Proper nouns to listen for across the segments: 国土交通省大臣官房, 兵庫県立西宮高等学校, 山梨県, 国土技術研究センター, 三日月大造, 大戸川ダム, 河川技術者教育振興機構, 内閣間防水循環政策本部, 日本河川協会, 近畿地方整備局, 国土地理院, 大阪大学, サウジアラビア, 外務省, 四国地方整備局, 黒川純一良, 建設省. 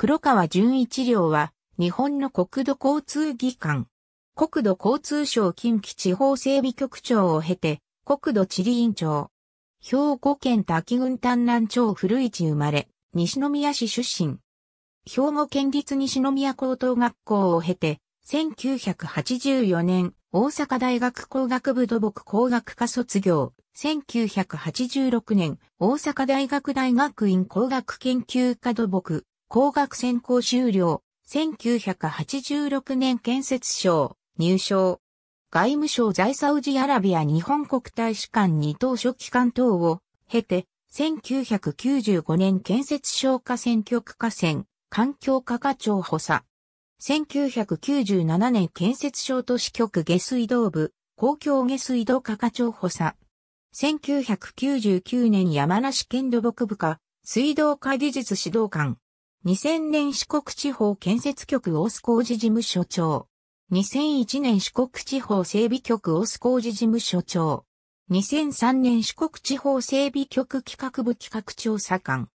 黒川純一両は、日本の国土交通技官、国土交通省近畿地方整備局長を経て、国土地理院長。兵庫県多気郡丹南町古市生まれ、西宮市出身。兵庫県立西宮高等学校を経て、1984年、大阪大学工学部土木工学科卒業。1986年、大阪大学大学院工学研究科土木、工学専攻修了。1986年建設省、入省。外務省在サウジアラビア日本国大使館に当書記官等を経て、1995年建設省河川局河川、環境課課長補佐。1997年建設省都市局下水道部、公共下水道課課長補佐。1999年山梨県土木部課、水道課技術指導官。2000年四国地方建設局大須工事事務所長。2001年四国地方整備局大須工事事務所長。2003年四国地方整備局企画部企画調査官。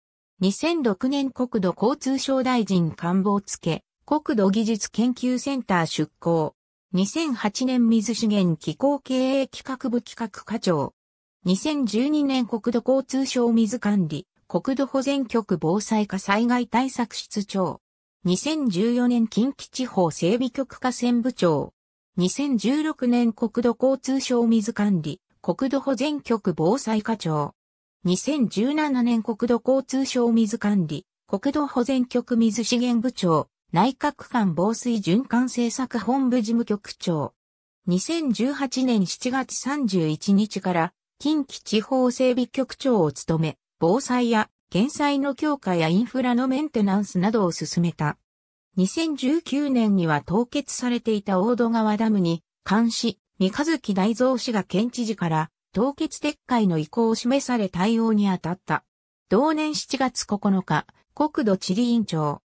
2006年国土交通省大臣官房付、国土技術研究センター出向。2008年水資源気候経営企画部企画課長。2012年国土交通省水管理。国土保全局防災課災害対策室長。2014年近畿地方整備局河川部長。2016年国土交通省水管理、国土保全局防災課長。2017年国土交通省水管理、国土保全局水資源部長、内閣間防水循環政策本部事務局長。2018年7月31日から近畿地方整備局長を務め、防災や減災の強化やインフラのメンテナンスなどを進めた。2019年には凍結されていた大戸川ダムに、監視、三日月大蔵氏が県知事から凍結撤回の意向を示され対応に当たった。同年7月9日、国土地理院長。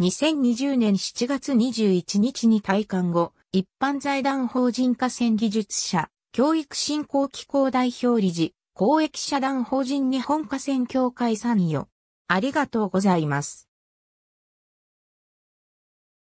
2020年7月21日に退官後、一般財団法人河川技術者、教育振興機構代表理事、公益社団法人日本河川協会参与。ありがとうございます。